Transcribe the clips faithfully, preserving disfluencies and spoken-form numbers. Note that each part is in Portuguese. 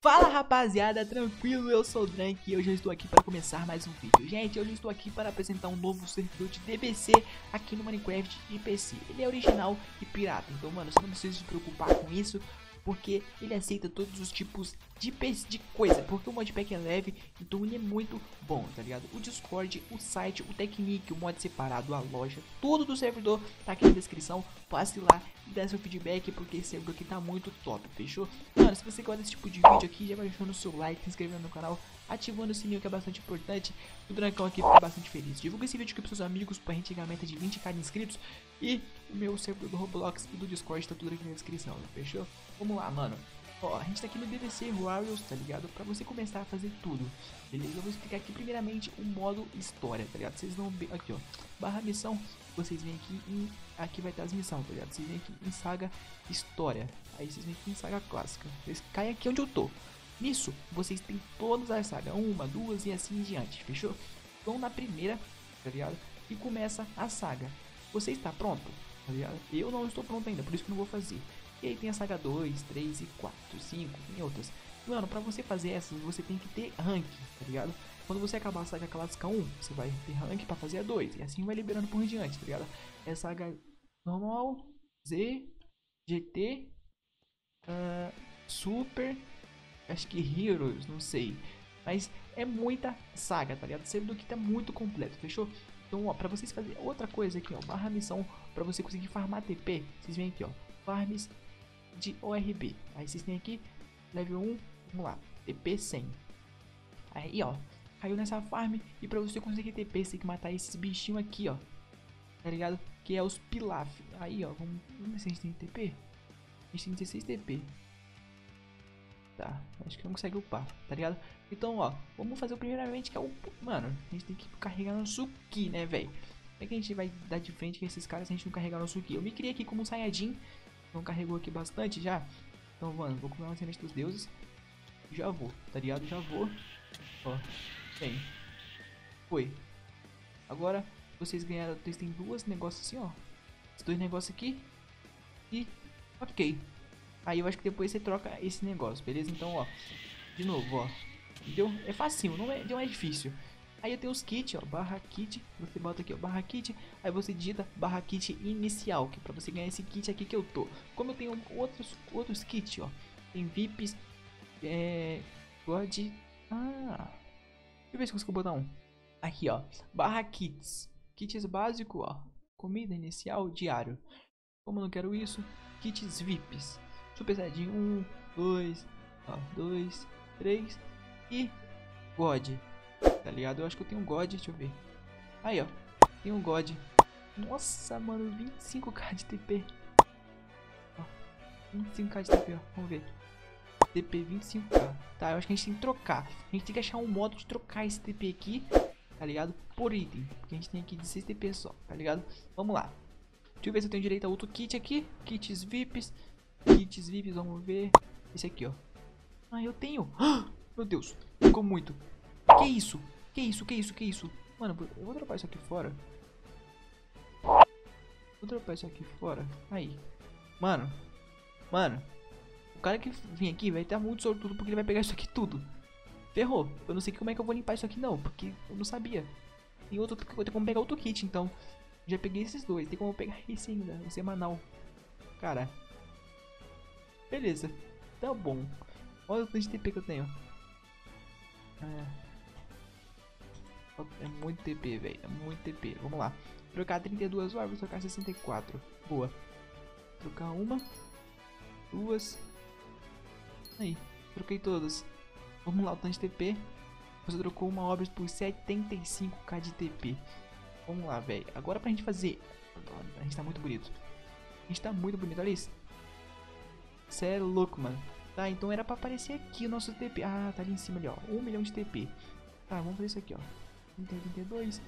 Fala rapaziada, tranquilo? Eu sou o Drunk e hoje eu estou aqui para começar mais um vídeo. Gente, hoje eu estou aqui para apresentar um novo servidor de D B C aqui no Minecraft de P C. Ele é original e pirata, então mano, você não precisa se preocupar com isso, porque ele aceita todos os tipos de, de coisa, porque o modpack é leve, então ele é muito bom, tá ligado? O Discord, o site, o Technic, o mod separado, a loja, tudo do servidor tá aqui na descrição, passe lá e dá seu feedback, porque esse servidor aqui tá muito top, fechou? Mano, se você gosta desse tipo de vídeo aqui, já vai deixando o seu like, se inscrevendo no canal, ativando o sininho que é bastante importante, o Drunkão aqui fica bastante feliz. Divulga esse vídeo aqui pros seus amigos pra gente chegar a meta de vinte mil inscritos, e o meu servidor do Roblox e do Discord tá tudo aqui na descrição, fechou? Vamos lá, mano. Ó, a gente tá aqui no D B C Warriors, tá ligado? Pra você começar a fazer tudo, beleza? Eu vou explicar aqui primeiramente o modo história, tá ligado? Vocês vão ver aqui, ó, barra missão, vocês vêm aqui em... Aqui vai estar as missões, tá ligado? Vocês vêm aqui em saga história, aí vocês vêm aqui em saga clássica, vocês caem aqui onde eu tô. Nisso, vocês têm todas as sagas, uma, duas e assim em diante, fechou? Vão na primeira, tá ligado? E começa a saga. Você está pronto? Tá ligado? Eu não estou pronto ainda, por isso que não vou fazer. E aí tem a saga dois, três e quatro, cinco, tem outras. Mano, pra você fazer essas, você tem que ter rank, tá ligado? Quando você acabar a saga clássica um, você vai ter rank pra fazer a dois. E assim vai liberando por diante, tá ligado? É saga normal, Z, G T, uh, Super, acho que Heroes, não sei. Mas é muita saga, tá ligado? O servidor aqui tá muito completo, fechou? Então, ó, pra vocês fazerem outra coisa aqui, ó, barra missão, pra você conseguir farmar T P, vocês vêm aqui, ó, farms de O R B. Aí vocês têm aqui, level um, vamos lá, T P cem. Aí, ó, caiu nessa farm. E pra você conseguir T P, você tem que matar esses bichinhos aqui, ó, tá ligado? Que é os Pilaf. Aí, ó, vamos, vamos ver se a gente tem T P. A gente tem dezesseis T P. Tá, acho que não consegue upar, tá ligado? Então, ó, vamos fazer o primeiramente que é o... Mano, a gente tem que carregar nosso Ki, né, velho? Como é que a gente vai dar de frente com esses caras se a gente não carregar nosso Ki? Eu me criei aqui como um Saiyajin. Então carregou aqui bastante já. Então, mano, vou comer uma semente dos deuses. Já vou, tá ligado? Já vou. Ó, bem. Foi. Agora, vocês ganharam. Vocês têm duas negócios assim, ó. Esses dois negócios aqui. E, ok. Aí eu acho que depois você troca esse negócio, beleza? Então, ó. De novo, ó. Deu, é facinho, não é, não é difícil. Aí eu tenho os kits, ó, barra kit, você bota aqui, ó, barra kit, aí você digita barra kit inicial, que é pra você ganhar esse kit aqui que eu tô. Como eu tenho outros, outros kits, ó, tem V I Ps, é, pode, ah, deixa eu ver se consigo botar um, aqui, ó, barra kits, kits básico, ó, comida inicial, diário, como eu não quero isso, kits V I Ps, super saiyajin um, dois, ó, dois, três e God. Tá ligado? Eu acho que eu tenho um God, deixa eu ver. Aí, ó, tem um God. Nossa, mano, vinte e cinco mil de T P. Ó, vinte e cinco mil de T P, ó, vamos ver. T P vinte e cinco mil. Tá, eu acho que a gente tem que trocar. A gente tem que achar um modo de trocar esse T P aqui, tá ligado? Por item, porque a gente tem aqui dezesseis T P só, tá ligado? Vamos lá. Deixa eu ver se eu tenho direito a outro kit aqui. Kits V I Ps. Kits V I Ps, vamos ver. Esse aqui, ó. Ah, eu tenho. Ah, meu Deus, ficou muito. Que isso? Que isso? Que isso? Que isso? Mano, eu vou dropar isso aqui fora. Vou dropar isso aqui fora. Aí. Mano. Mano. O cara que vem aqui vai estar muito sortudo porque ele vai pegar isso aqui tudo. Ferrou. Eu não sei como é que eu vou limpar isso aqui não, porque eu não sabia. Tem outro, eu tenho como pegar outro kit, então. Já peguei esses dois. Tem como pegar esse ainda, o semanal. Cara. Beleza. Tá bom. Olha o tanto de T P que eu tenho. É... É muito T P, velho. É muito T P. Vamos lá. Trocar trinta e duas horas, vou trocar sessenta e quatro. Boa. Trocar uma. Duas. Aí. Troquei todas. Vamos lá, o tanto de T P. Você trocou uma obra por setenta e cinco mil de T P. Vamos lá, velho. Agora pra gente fazer. A gente tá muito bonito. A gente tá muito bonito, olha isso. Cê é louco, mano. Tá, então era pra aparecer aqui o nosso T P. Ah, tá ali em cima ali, ó. um milhão de T P. Tá, vamos fazer isso aqui, ó. trinta e dois.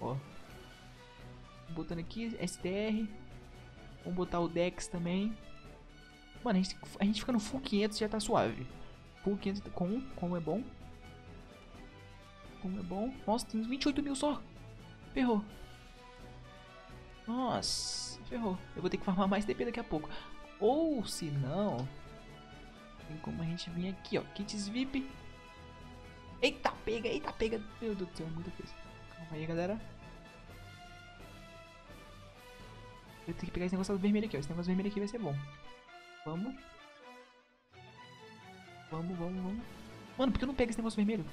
Ó. Botando aqui, S T R. Vamos botar o Dex também. Mano, a gente, a gente fica no full quinhentos já tá suave. Full quinhentos com um, como é bom. Como é bom. Nossa, tem vinte e oito mil só. Ferrou. Nossa, ferrou. Eu vou ter que farmar mais T P daqui a pouco. Ou se não... tem como a gente vir aqui, ó. Kits V I P. Eita, pega, eita, pega. Meu Deus do céu, muita coisa. Calma aí, galera. Eu tenho que pegar esse negócio vermelho aqui, ó. Esse negócio vermelho aqui vai ser bom. Vamos. Vamos, vamos, vamos. Mano, por que eu não pego esse negócio vermelho?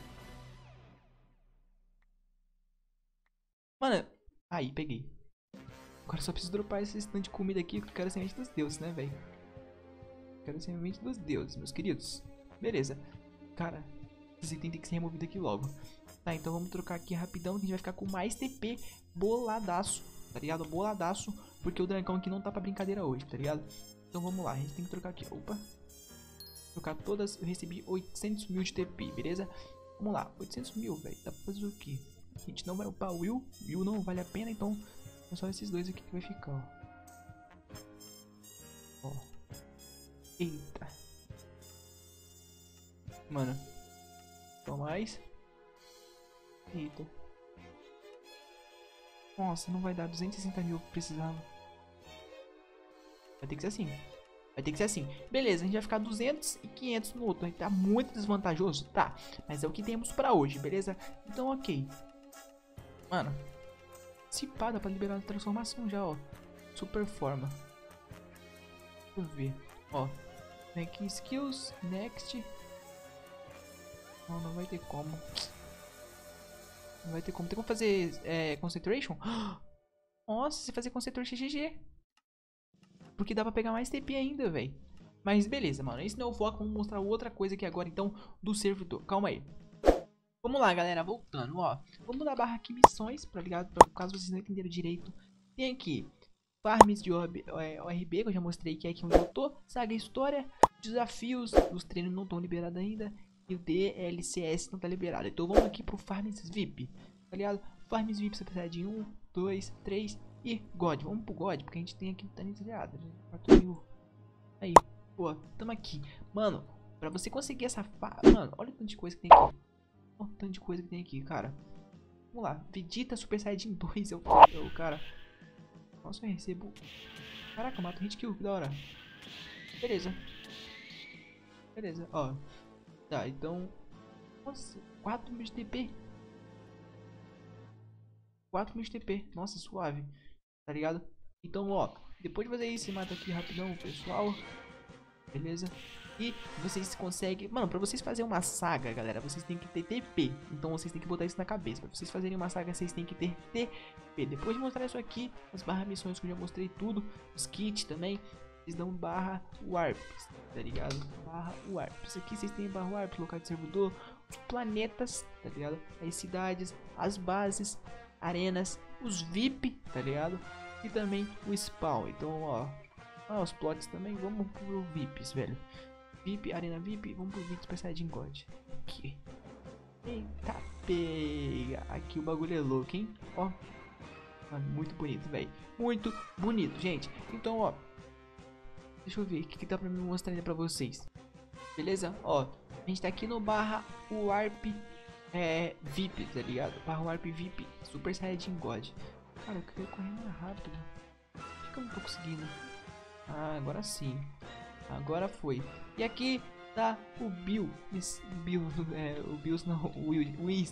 Mano, aí, peguei. Agora só preciso dropar esse stand de comida aqui, porque eu quero semente dos deuses, né, velho? Quero semente dos deuses, meus queridos. Beleza. Cara, esse item tem que ser removido aqui logo. Tá, então vamos trocar aqui rapidão, que a gente vai ficar com mais T P boladaço, tá ligado? Boladaço, porque o Drancão aqui não tá pra brincadeira hoje, tá ligado? Então vamos lá, a gente tem que trocar aqui. Opa. Trocar todas, eu recebi oitocentos mil de T P, beleza? Vamos lá, oitocentos mil, velho. Dá pra fazer o quê? A gente não vai upar o Will, Will não vale a pena, então é só esses dois aqui que vai ficar, ó. Ó. Eita. Mano. Só mais. Eita. Nossa, não vai dar duzentos e sessenta mil que precisava. Vai ter que ser assim. Vai ter que ser assim. Beleza, a gente vai ficar duzentos e quinhentos no outro. Vai tá muito desvantajoso? Tá. Mas é o que temos pra hoje, beleza? Então, ok. Mano. Se pá, dá pra liberar a transformação já, ó. Super forma. Deixa eu ver. Ó. Vem aqui, skills. Next. Não, não vai ter como. Não vai ter como. Tem como fazer é, concentration? Nossa, se fazer concentration G G. Porque dá pra pegar mais T P ainda, velho. Mas beleza, mano. Esse não é o foco. Vamos mostrar outra coisa aqui agora, então, do servidor. Calma aí. Vamos lá, galera. Voltando, ó. Vamos na barra aqui, missões, tá ligado? Pra, caso vocês não entenderam direito. Tem aqui. Farms de O R B, que eu já mostrei que é aqui onde eu tô. Saga História. Desafios. Os treinos não estão liberados ainda. E o D L C S não tá liberado. Então vamos aqui pro Farms V I P. Tá ligado? Farms V I P, você precisa de um, dois, três... E God, vamos pro God, porque a gente tem aqui o Tânia desviada. Aí, pô, tamo aqui. Mano, pra você conseguir essa fa... Mano, olha o tanto de coisa que tem aqui. Olha o tanto de coisa que tem aqui, cara. Vamos lá, Vegeta, Super Saiyajin dois. Eu, eu cara. Nossa, eu recebo. Caraca, eu mato hit kill, que da hora. Beleza. Beleza, ó. Tá, então. Nossa, quatro mil de T P. quatro mil de T P. Nossa, suave. Tá ligado? Então, ó, depois de fazer isso, mata aqui rapidão, pessoal. Beleza? E vocês conseguem... Mano, pra vocês fazerem uma saga, galera, vocês têm que ter T P. Então, vocês têm que botar isso na cabeça. Pra vocês fazerem uma saga, vocês têm que ter T P. Depois de mostrar isso aqui, as barra missões que eu já mostrei tudo, os kits também, vocês dão barra warps, tá ligado? Barra warps. Aqui vocês têm barra warps, local de servidor, os planetas, tá ligado? As cidades, as bases... Arenas, os V I P, tá ligado? E também o spawn. Então, ó, ó, os plots também. Vamos pro V I Ps, velho. V I P, Arena V I P, vamos pro V I P Saiyajin God. Aqui. Eita, pega. Aqui o bagulho é louco, hein? Ó. Mano, muito bonito, velho. Muito bonito, gente. Então, ó. Deixa eu ver o que, que dá pra me mostrar ainda pra vocês. Beleza? Ó, a gente tá aqui no barra warp. É, V I P, tá ligado? Barra Warp V I P, Super Saiyajin God. Cara, eu queria correr mais rápido. Por que eu não tô conseguindo? Ah, agora sim. Agora foi. E aqui tá o Bill. Bill, é, o Bill não, o Will. Will.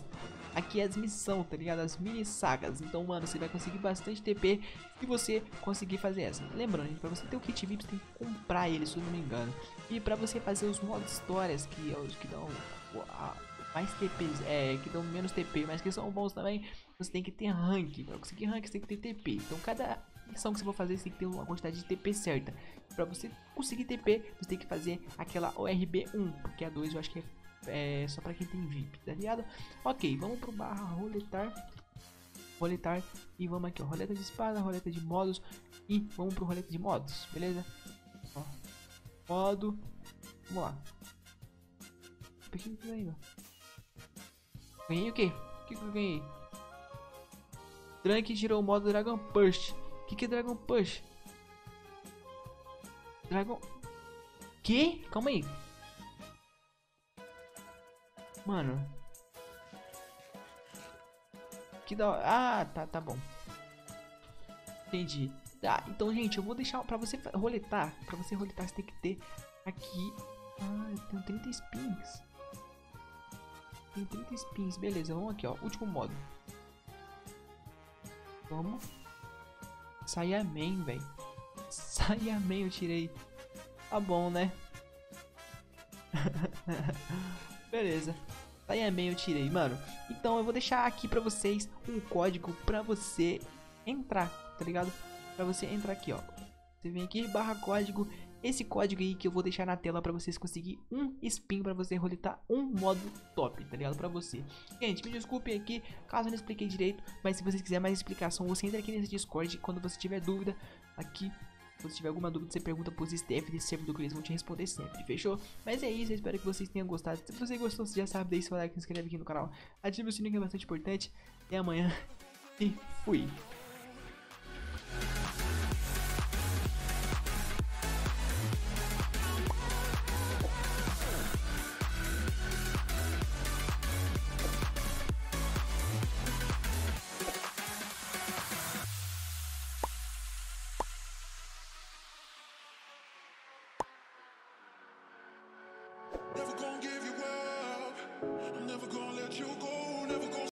Aqui é as missões, tá ligado? As mini sagas. Então, mano, você vai conseguir bastante T P se você conseguir fazer essa. Lembrando, pra você ter o kit V I P, você tem que comprar ele, se eu não me engano. E pra você fazer os modos histórias, que é os que dão... Uau. Mais T Ps, é, que dão menos T P, mas que são bons também, você tem que ter rank. Pra conseguir rank, você tem que ter T P. Então cada missão que você for fazer, você tem que ter uma quantidade de T P certa. Pra você conseguir T P, você tem que fazer aquela O R B um, porque a dois eu acho que é, é só pra quem tem V I P, tá ligado? Ok, vamos pro barra roletar. Roletar, e vamos aqui, ó, roleta de espada, roleta de modos. E vamos pro roleta de modos, beleza? Ó, modo. Vamos lá. Pequeno ainda. Ganhei o que? O que eu ganhei? DrunK girou o modo Dragon Push. O que, que é Dragon Push? Dragon... Que? Calma aí. Mano. Que da hora. Ah, tá, tá bom. Entendi. Tá, então, gente, eu vou deixar pra você roletar. Pra você roletar, você tem que ter aqui Ah, eu tenho trinta spins. Tem trinta spins. Beleza, vamos aqui, ó. Último modo. Vamos. Saiyaman, velho. Saiyaman eu tirei. Tá bom, né? Beleza. Saiyaman eu tirei, mano. Então eu vou deixar aqui pra vocês um código pra você entrar, tá ligado? Pra você entrar aqui, ó. Você vem aqui, barra código. Esse código aí que eu vou deixar na tela pra vocês conseguir um spin pra você roletar um modo top, tá ligado? Pra você. Gente, me desculpem aqui, caso eu não expliquei direito, mas se vocês quiserem mais explicação, você entra aqui nesse Discord. Quando você tiver dúvida, aqui, se você tiver alguma dúvida, você pergunta pros staff desse servidor que eles vão te responder sempre, fechou? Mas é isso, eu espero que vocês tenham gostado. Se você gostou, você já sabe, deixa seu like, se inscreve aqui no canal, ativa o sininho que é bastante importante. Até amanhã e fui!